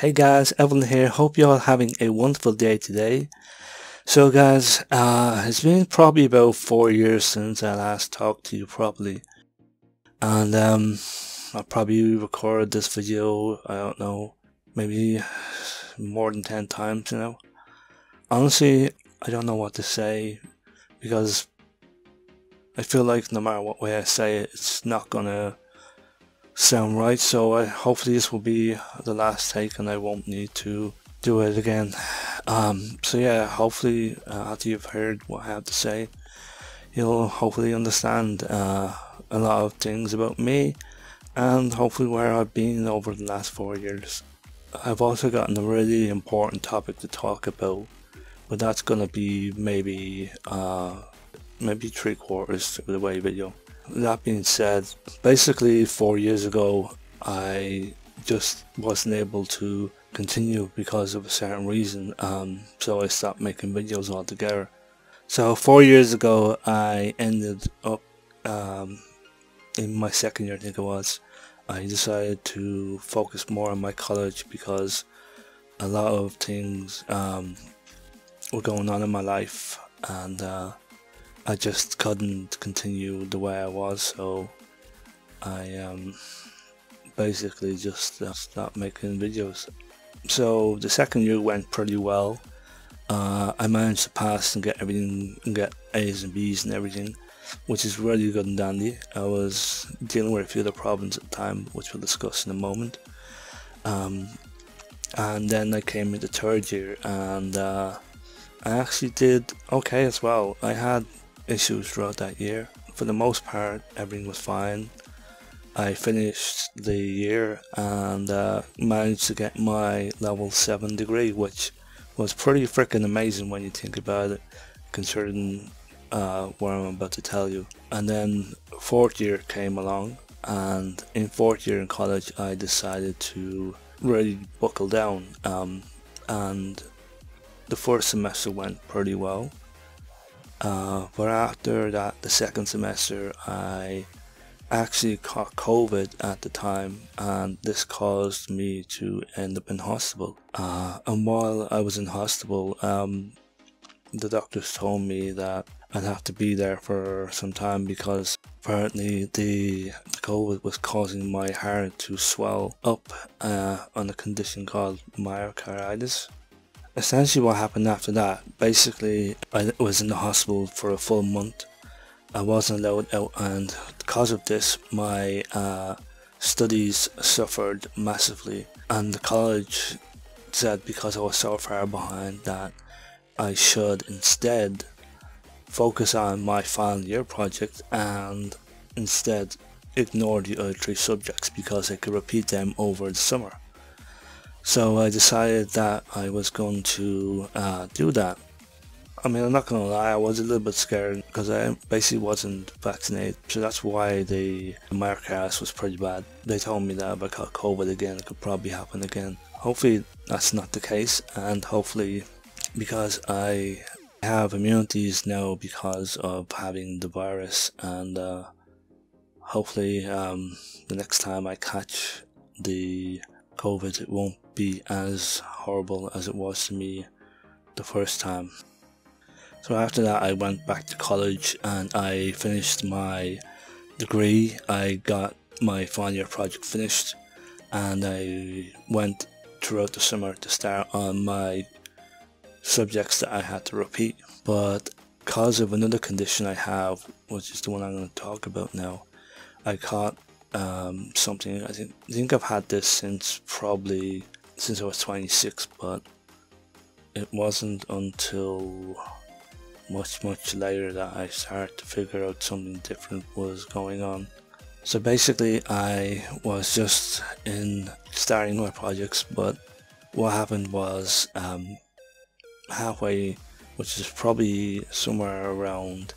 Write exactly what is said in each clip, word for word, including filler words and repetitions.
Hey guys, Evylyn here. Hope you all are having a wonderful day today. So guys, uh, it's been probably about four years since I last talked to you properly. And um, I'll probably record this video, I don't know, maybe more than ten times, you know. Honestly, I don't know what to say because I feel like no matter what way I say it, it's not gonna sound right, so I, hopefully this will be the last take and I won't need to do it again. Um, so yeah, hopefully uh, after you've heard what I have to say, you'll hopefully understand uh, a lot of things about me and hopefully where I've been over the last four years. I've also gotten a really important topic to talk about, but that's gonna be maybe uh, maybe three quarters of the way video. That being said, basically four years ago I just wasn't able to continue because of a certain reason, um, so I stopped making videos altogether. So four years ago I ended up, um, in my second year I think it was, I decided to focus more on my college because a lot of things um, were going on in my life and uh, I just couldn't continue the way I was, so I um, basically just uh, stopped making videos. So the second year went pretty well. Uh, I managed to pass and get everything, and get A's and B's and everything, which is really good and dandy. I was dealing with a few other problems at the time, which we'll discuss in a moment. Um, and then I came into third year, and uh, I actually did okay as well. I had issues throughout that year. For the most part everything was fine. I finished the year and uh, managed to get my level seven degree, which was pretty freaking amazing when you think about it, considering uh, what I'm about to tell you. And then fourth year came along, and in fourth year in college I decided to really buckle down, um, and the first semester went pretty well. Uh, but after that, the second semester, I actually caught COVID at the time, and this caused me to end up in hospital. Uh, and while I was in hospital, um, the doctors told me that I'd have to be there for some time because apparently the COVID was causing my heart to swell up uh, on a condition called myocarditis. Essentially what happened after that, basically I was in the hospital for a full month. I wasn't allowed out, and because of this my uh, studies suffered massively, and the college said because I was so far behind that I should instead focus on my final year project and instead ignore the other three subjects because I could repeat them over the summer. So I decided that I was going to uh, do that. I mean, I'm not going to lie, I was a little bit scared because I basically wasn't vaccinated. So that's why the myocarditis was pretty bad. They told me that if I caught COVID again, it could probably happen again. Hopefully that's not the case, and hopefully because I have immunities now because of having the virus, and uh, hopefully um, the next time I catch the COVID it won't be as horrible as it was to me the first time. So after that I went back to college and I finished my degree. I got my final year project finished, and I went throughout the summer to start on my subjects that I had to repeat. But because of another condition I have, which is the one I'm going to talk about now, I caught um something I think I think I've had this since probably since I was twenty-six, but it wasn't until much much later that I started to figure out something different was going on. So basically I was just in starting my projects, but what happened was um halfway, which is probably somewhere around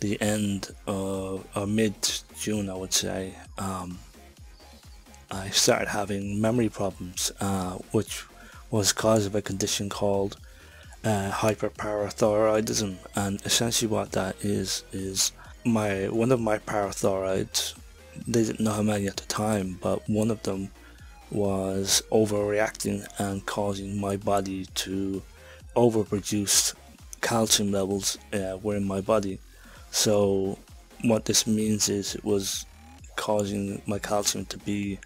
the end of or mid-June I would say, um, I started having memory problems, uh, which was caused by a condition called uh, hyperparathyroidism. And essentially what that is is my one of my parathyroids, they didn't know how many at the time, but one of them was overreacting and causing my body to overproduce calcium levels uh, were in my body. So what this means is it was causing my calcium to be,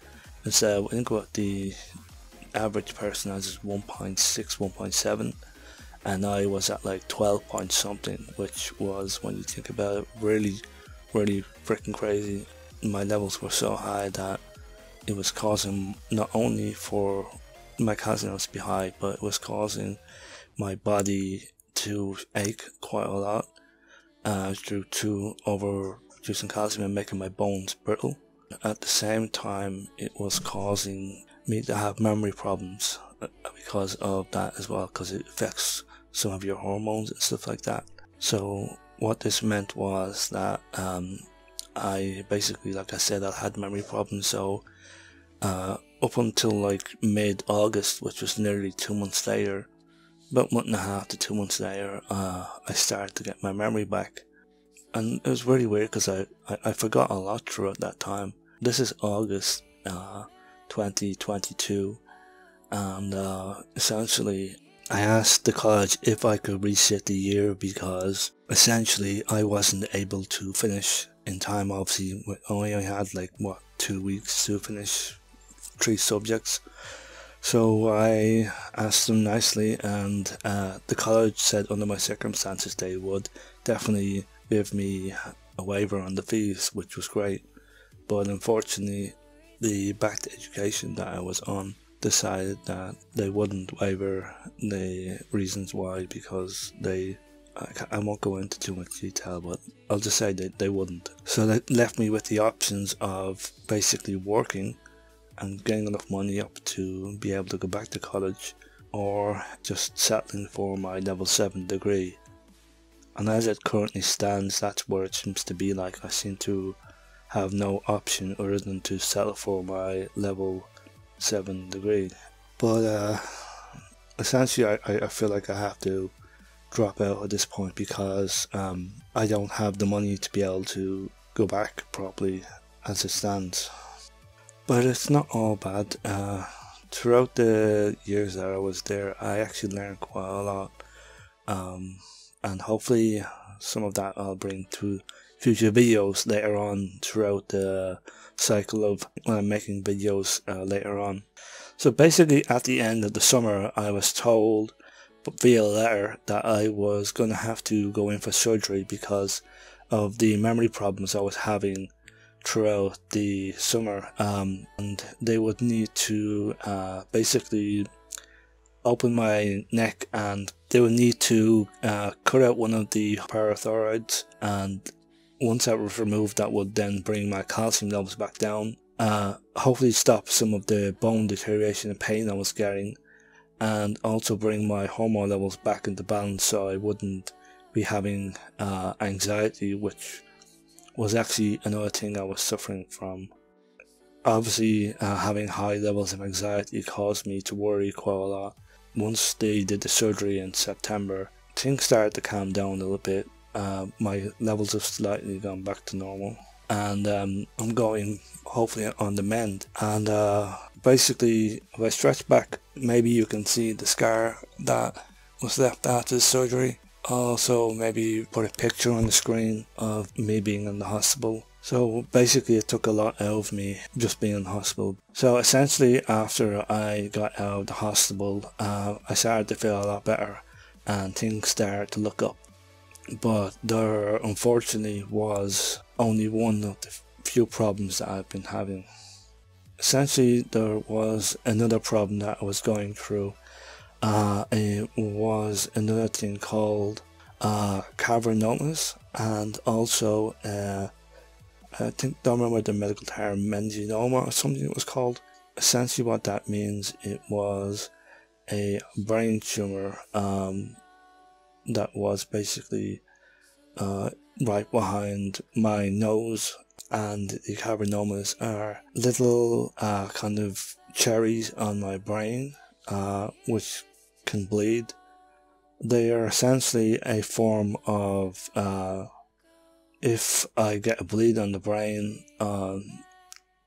instead of, I think what the average person has is one point six, one point seven, and I was at like twelve point something, which was, when you think about it, really really freaking crazy. My levels were so high that it was causing, not only for my calcium levels to be high, but it was causing my body to ache quite a lot uh, due to overproducing calcium and making my bones brittle. At the same time, it was causing me to have memory problems because of that as well, because it affects some of your hormones and stuff like that. So what this meant was that um, I basically, like I said, I had memory problems. So uh, up until like mid-August, which was nearly two months later, about a month and a half to two months later, uh, I started to get my memory back. And it was really weird because I, I, I forgot a lot throughout that time. This is August uh, twenty twenty-two, and uh, essentially I asked the college if I could reset the year because essentially I wasn't able to finish in time. Obviously, only I had like what two weeks to finish three subjects. So I asked them nicely, and uh, the college said under my circumstances they would definitely give me a waiver on the fees, which was great. But unfortunately, the back to education that I was on decided that they wouldn't waiver the reasons why, because they, I won't go into too much detail, but I'll just say that they wouldn't. So that left me with the options of basically working and getting enough money up to be able to go back to college, or just settling for my level seven degree. And as it currently stands, that's where it seems to be like. I seem to have no option other than to settle for my level seven degree. But uh, essentially I, I feel like I have to drop out at this point because um, I don't have the money to be able to go back properly as it stands. But it's not all bad. Uh, throughout the years that I was there, I actually learned quite a lot, um, and hopefully some of that I'll bring to future videos later on throughout the cycle of when I'm making videos uh, later on. So basically, at the end of the summer, I was told via letter that I was going to have to go in for surgery because of the memory problems I was having throughout the summer, um, and they would need to uh, basically open my neck, and they would need to uh, cut out one of the parathyroids, and once that was removed, that would then bring my calcium levels back down, uh, hopefully stop some of the bone deterioration and pain I was getting, and also bring my hormone levels back into balance so I wouldn't be having uh, anxiety, which was actually another thing I was suffering from. Obviously, uh, having high levels of anxiety caused me to worry quite a lot. Once they did the surgery in September, things started to calm down a little bit. Uh, my levels have slightly gone back to normal, and um, I'm going hopefully on the mend. And uh, basically, if I stretch back, maybe you can see the scar that was left after the surgery. Also, maybe put a picture on the screen of me being in the hospital. So basically, it took a lot out of me just being in the hospital. So essentially, after I got out of the hospital, uh, I started to feel a lot better and things started to look up. But there, unfortunately, was only one of the few problems that I've been having. Essentially, there was another problem that I was going through. Uh, it was another thing called uh, cavernomas, and also uh, I think, don't remember the medical term, meningioma or something it was called. Essentially what that means, it was a brain tumor um, that was basically uh, right behind my nose, and the cavernomas are little uh, kind of cherries on my brain, Uh, which can bleed. They are essentially a form of, uh, if I get a bleed on the brain, um,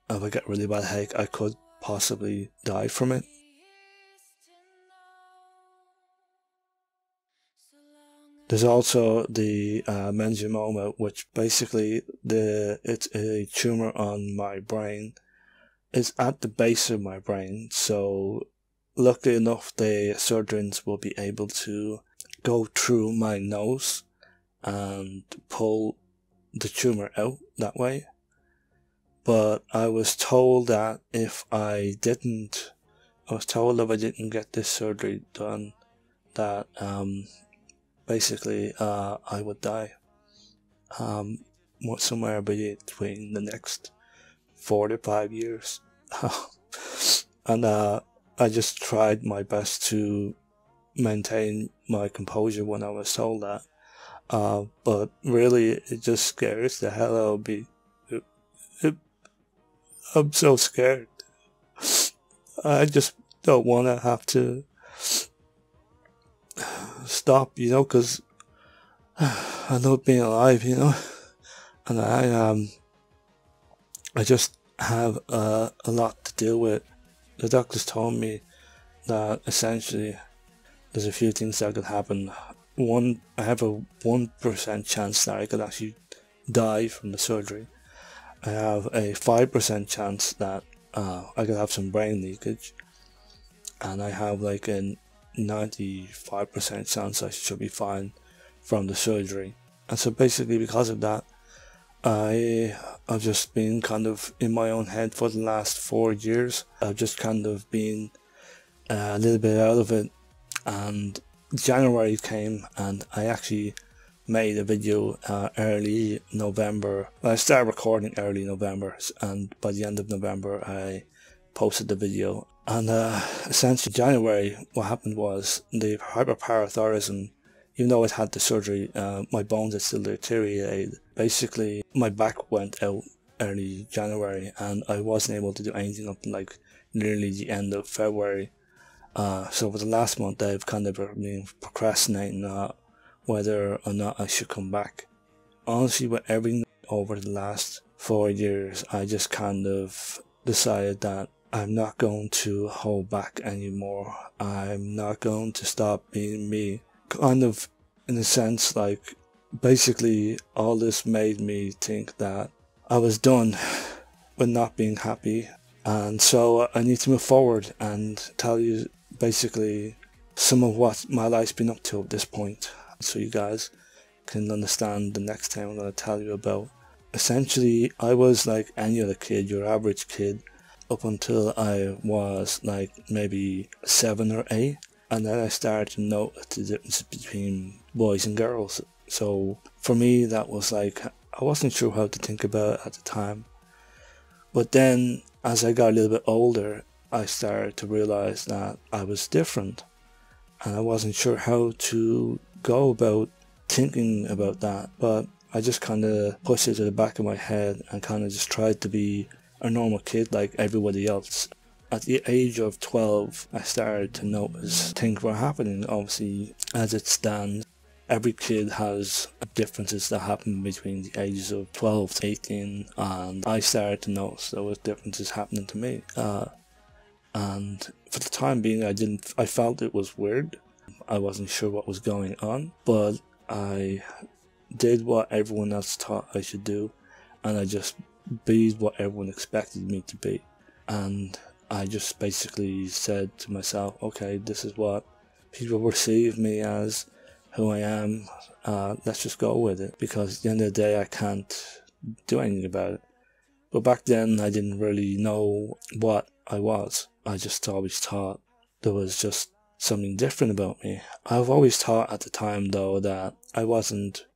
if I get a really bad headache, I could possibly die from it. There's also the uh, meningioma, which basically the it's a tumor on my brain. It's at the base of my brain, so luckily enough the surgeons will be able to go through my nose and pull the tumor out that way. But I was told that if I didn't, I was told if I didn't get this surgery done, that um, basically uh, I would die um, somewhere between the next four to five years. And uh, I just tried my best to maintain my composure when I was told that. Uh, but really, it just scares the hell out of me. It, it, I'm so scared. I just don't want to have to stop, you know, because I love being alive, you know. And I um, I just have uh, a lot to deal with. The doctors told me that essentially there's a few things that could happen. One, I have a one percent chance that I could actually die from the surgery. I have a five percent chance that uh, I could have some brain leakage. And I have like a ninety-five percent chance I should be fine from the surgery. And so basically because of that, I, I've just been kind of in my own head for the last four years. I've just kind of been a little bit out of it. And January came and I actually made a video uh, early November. I started recording early November and by the end of November I posted the video. And uh, essentially January what happened was the hyperparathyroidism, even though I had the surgery, uh, my bones had still deteriorated. Basically my back went out early January and I wasn't able to do anything up like nearly the end of February. Uh, so for the last month I've kind of been procrastinating uh, whether or not I should come back. Honestly, with everything over the last four years, I just kind of decided that I'm not going to hold back anymore. I'm not going to stop being me. Kind of, in a sense, like, basically all this made me think that I was done with not being happy. And so I need to move forward and tell you basically some of what my life's been up to at this point, so you guys can understand the next time I'm going to tell you about. Essentially, I was like any other kid, your average kid, up until I was like maybe seven or eight, and then I started to notice the difference between boys and girls. So for me that was like, I wasn't sure how to think about it at the time, but then as I got a little bit older, I started to realize that I was different and I wasn't sure how to go about thinking about that, but I just kind of pushed it to the back of my head and kind of just tried to be a normal kid like everybody else. At the age of twelve, I started to notice things were happening. Obviously, as it stands, every kid has differences that happen between the ages of twelve to eighteen, and I started to notice there was differences happening to me. Uh, and for the time being, I didn't. I felt it was weird. I wasn't sure what was going on, but I did what everyone else thought I should do, and I just be what everyone expected me to be. And I just basically said to myself, okay, this is what people perceive me as, who I am, uh, let's just go with it, because at the end of the day I can't do anything about it. But back then I didn't really know what I was. I just always thought there was just something different about me. I've always thought at the time though that I wasn't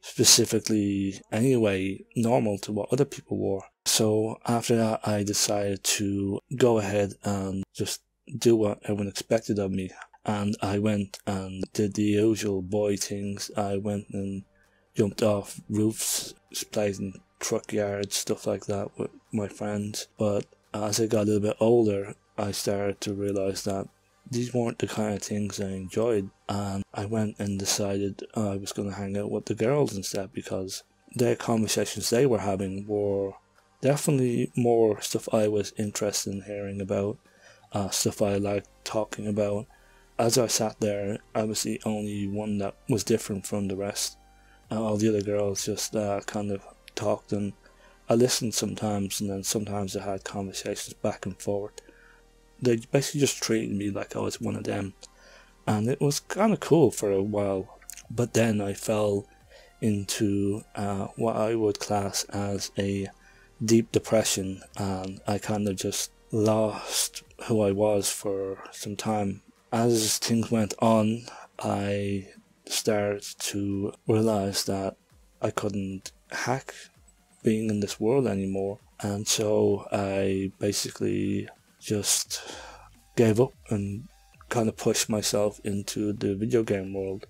specifically anyway normal to what other people wore. So after that I decided to go ahead and just do what everyone expected of me. And I went and did the usual boy things. I went and jumped off roofs, played in truck yards, stuff like that with my friends. But as I got a little bit older, I started to realise that these weren't the kind of things I enjoyed. And I went and decided I was going to hang out with the girls instead, because their conversations they were having were definitely more stuff I was interested in hearing about, uh, stuff I liked talking about. As I sat there, I was the only one that was different from the rest. Uh, all the other girls just uh, kind of talked, and I listened sometimes, and then sometimes I had conversations back and forth. They basically just treated me like I was one of them, and it was kind of cool for a while. But then I fell into uh, what I would class as a deep depression, and I kind of just lost who I was for some time. As things went on, I started to realize that I couldn't hack being in this world anymore, and so I basically just gave up and kind of pushed myself into the video game world.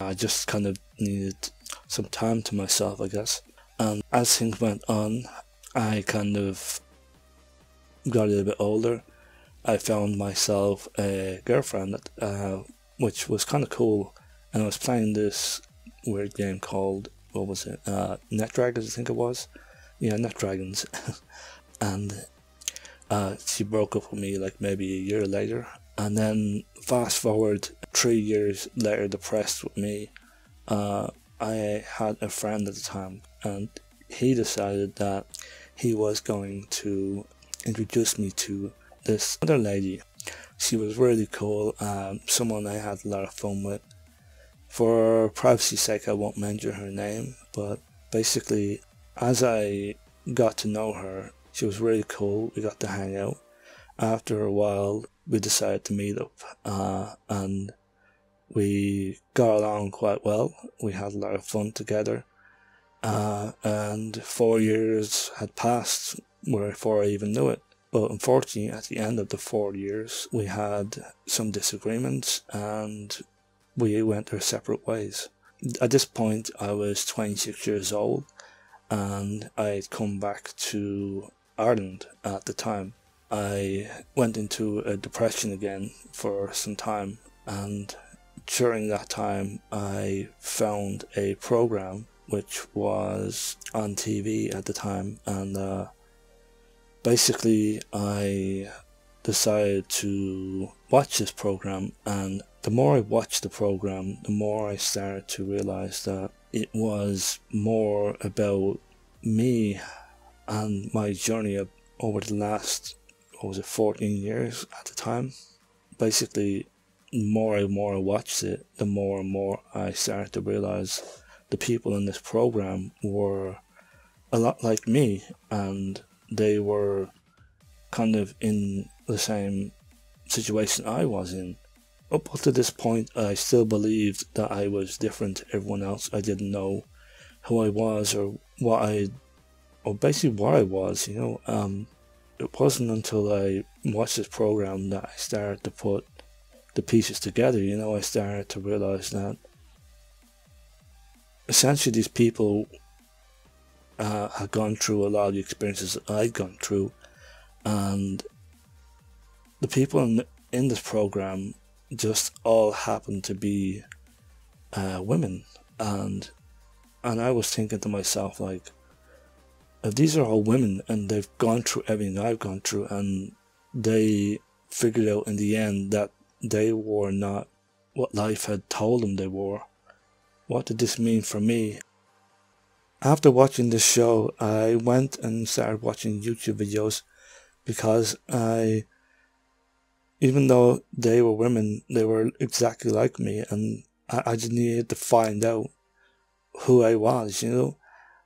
I just kind of needed some time to myself, I guess. And as things went on, I kind of got a little bit older. I found myself a girlfriend, uh, which was kind of cool, and I was playing this weird game called, what was it, uh, Net Dragons, I think it was. Yeah, Net Dragons. And uh, she broke up with me like maybe a year later, and then fast forward three years later, depressed with me, uh, I had a friend at the time, and he decided that he was going to introduce me to this other lady. She was really cool, um, someone I had a lot of fun with. For privacy's sake, I won't mention her name, but basically, as I got to know her, she was really cool. We got to hang out. After a while, we decided to meet up, uh, and we got along quite well. We had a lot of fun together, uh, and four years had passed before I even knew it. But unfortunately, at the end of the four years, we had some disagreements, and we went our separate ways. At this point, I was twenty-six years old, and I had come back to Ireland at the time. I went into a depression again for some time, and during that time, I found a program which was on T V at the time, and uh, basically, I decided to watch this program, and the more I watched the program, the more I started to realize that it was more about me and my journey over the last, what was it, fourteen years at the time. Basically, the more and more I watched it, the more and more I started to realize the people in this program were a lot like me, and they were kind of in the same situation I was in. Up to this point, I still believed that I was different to everyone else. I didn't know who I was or what I, or basically what I was, you know. Um, it wasn't until I watched this program that I started to put the pieces together, you know. I started to realize that essentially these people Uh, had gone through a lot of the experiences that I'd gone through, and the people in, in this program just all happened to be uh, women, and and I was thinking to myself, like, if these are all women and they've gone through everything I've gone through, and they figured out in the end that they were not what life had told them they were, what did this mean for me? After watching this show, I went and started watching YouTube videos, because I, even though they were women, they were exactly like me, and I, I just needed to find out who I was, you know.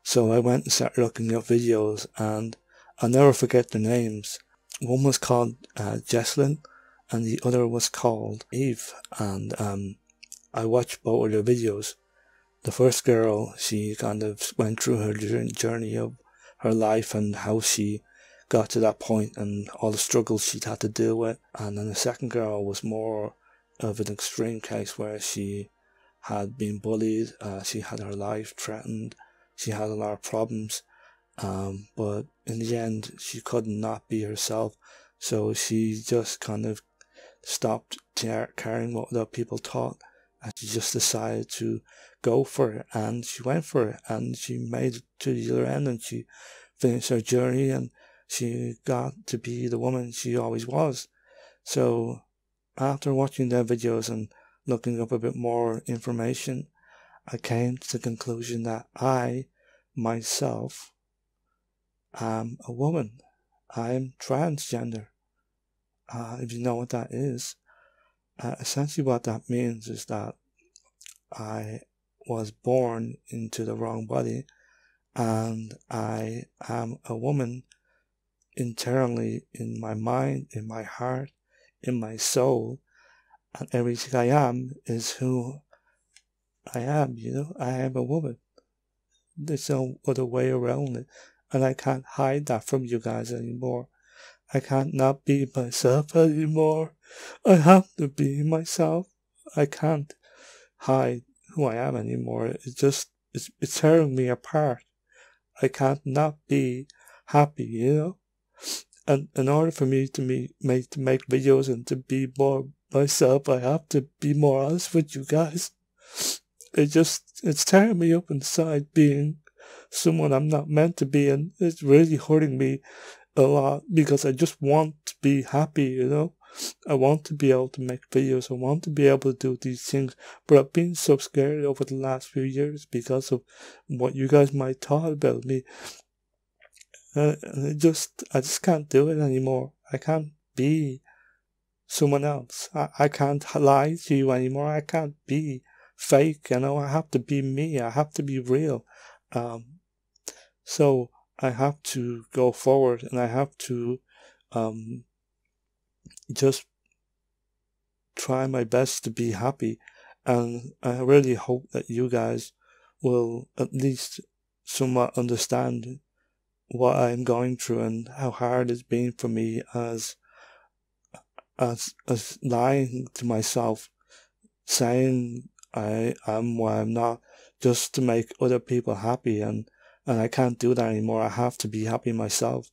So I went and started looking up videos, and I'll never forget their names. One was called uh, Jessalyn, and the other was called Eve, and um, I watched both of their videos. The first girl, she kind of went through her journey of her life and how she got to that point and all the struggles she'd had to deal with. And then the second girl was more of an extreme case where she had been bullied, uh, she had her life threatened, she had a lot of problems, um, but in the end she could not be herself, so she just kind of stopped caring what other people thought. And she just decided to go for it, and she went for it, and she made it to the other end, and she the surgery, and she got to be the woman she always was. So after watching their videos and looking up a bit more information, I came to the conclusion that I, myself, am a woman. I'm transgender. Uh, if you know what that is, uh, essentially what that means is that I was born into the wrong body, and I am a woman internally, in my mind, in my heart, in my soul, and everything I am is who I am, you know, I am a woman. There's no other way around it, and I can't hide that from you guys anymore. I can't not be myself anymore. I have to be myself. I can't hide who I am anymore. It's just, it's, it's tearing me apart. I can't not be happy, you know? And in order for me to me make to make videos and to be more myself, I have to be more honest with you guys. It just, it's tearing me up inside, being someone I'm not meant to be, and it's really hurting me a lot, because I just want to be happy, you know? I want to be able to make videos, I want to be able to do these things, but I've been so scared over the last few years because of what you guys might thought about me. Uh, and it just, I just can't do it anymore. I can't be someone else. I, I can't lie to you anymore. I can't be fake, you know. I have to be me. I have to be real. Um, so I have to go forward, and I have to um, just try my best to be happy. And I really hope that you guys will at least somewhat understand what I'm going through and how hard it's been for me as as as lying to myself, saying I am what I'm not, just to make other people happy, and and I can't do that anymore. I have to be happy myself.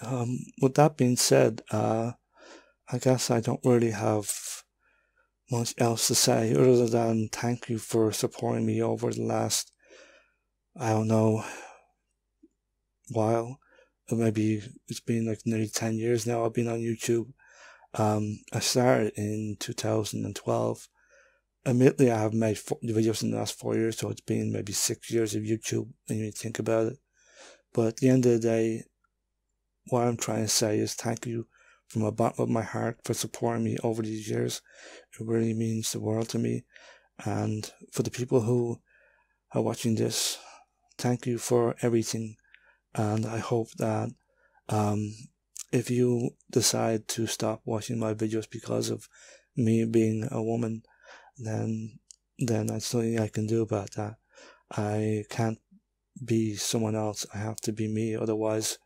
Um with that being said, uh I guess I don't really have much else to say other than thank you for supporting me over the last, I don't know, while, maybe it's been like nearly ten years now I've been on YouTube. um I started in two thousand twelve. Admittedly, I have made four videos in the last four years, so it's been maybe six years of YouTube when you think about it. But at the end of the day, what I'm trying to say is thank you from the bottom of my heart for supporting me over these years. It really means the world to me. And for the people who are watching this, thank you for everything. And I hope that um, if you decide to stop watching my videos because of me being a woman, then then that's nothing I can do about that. I can't be someone else. I have to be me. Otherwise,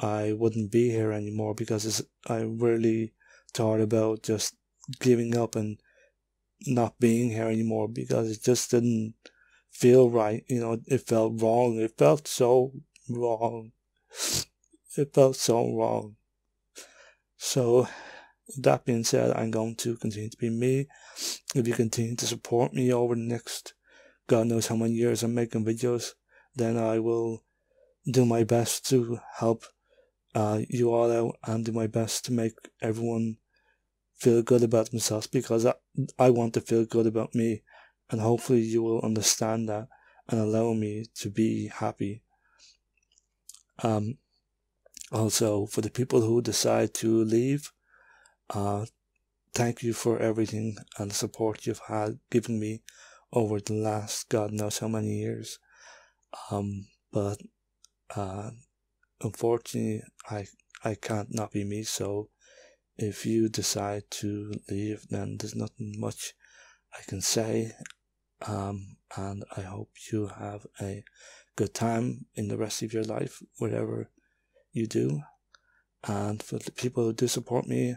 I wouldn't be here anymore, because it's, I really thought about just giving up and not being here anymore, because it just didn't feel right. You know, it felt wrong. It felt so... wrong. It felt so wrong. So that being said, I'm going to continue to be me. If you continue to support me over the next God knows how many years I'm making videos, then I will do my best to help uh, you all out, and do my best to make everyone feel good about themselves, because I, I want to feel good about me, and hopefully you will understand that and allow me to be happy. Um also, for the people who decide to leave, uh thank you for everything and the support you've had given me over the last God knows how many years. Um but uh unfortunately, I I can't not be me. So if you decide to leave, then there's nothing much I can say. Um and I hope you have a good time in the rest of your life, whatever you do. And for the people who do support me,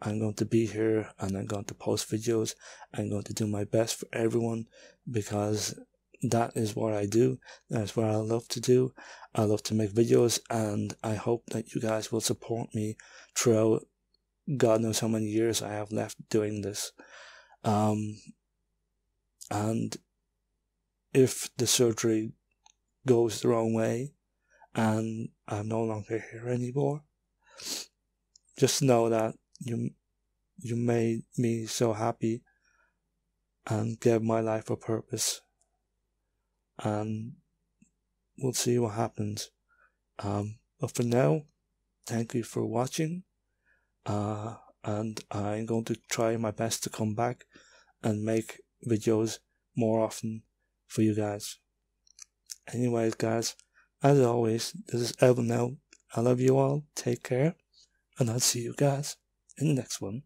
I'm going to be here, and I'm going to post videos. I'm going to do my best for everyone, because that is what I do. That's what I love to do. I love to make videos, and I hope that you guys will support me throughout God knows how many years I have left doing this. Um, and if the surgery goes the wrong way, and I'm no longer here anymore. Just know that you you made me so happy and gave my life a purpose, and we'll see what happens. Um, but for now, thank you for watching, uh, and I'm going to try my best to come back and make videos more often for you guys. Anyways guys, as always, this is Evylyn now. I love you all, take care, and I'll see you guys in the next one.